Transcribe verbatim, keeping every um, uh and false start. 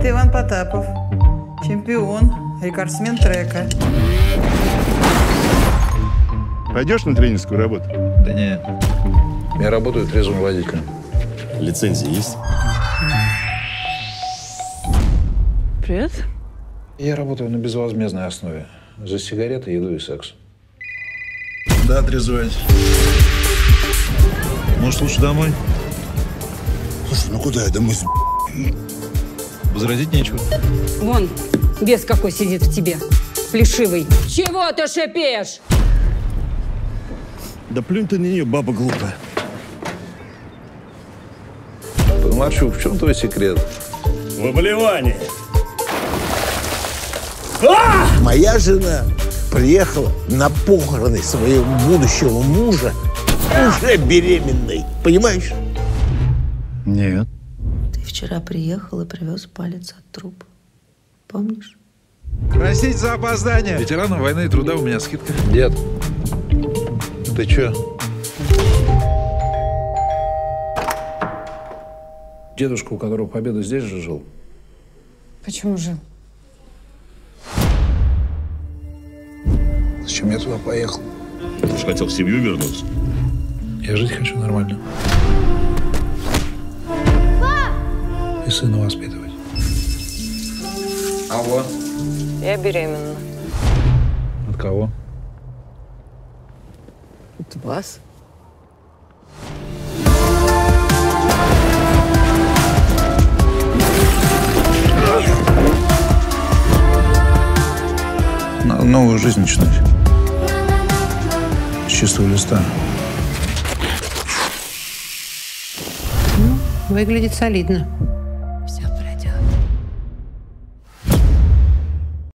Это Иван Потапов, чемпион, рекордсмен трека. Пойдешь на тренерскую работу? Да нет. Я работаю трезвым водителем. Лицензия есть? Привет. Я работаю на безвозмездной основе. За сигареты, еду и секс. Да, трезвый. Может, лучше домой? Слушай, ну куда я домой? Возразить нечего. Вон, бес какой сидит в тебе, плешивый. Чего ты шипишь? Да плюнь ты на нее, баба глупая. Марчук, в чем твой секрет? В обливании. А! Моя жена приехала на похороны своего будущего мужа уже беременной. Понимаешь? Нет. Ты вчера приехал и привез палец от трупа. Помнишь? Простите за опоздание. Ветеранам войны и труда у меня скидка. Дед, ты че? Дедушка, у которого победа, здесь же жил? Почему жил? Зачем я туда поехал? Ты же хотел в семью вернуться. Я жить хочу нормально. Пап! И сына воспитывать. Алло. Я беременна. От кого? От вас. Новую жизнь начинать. С чистого листа. Ну, выглядит солидно.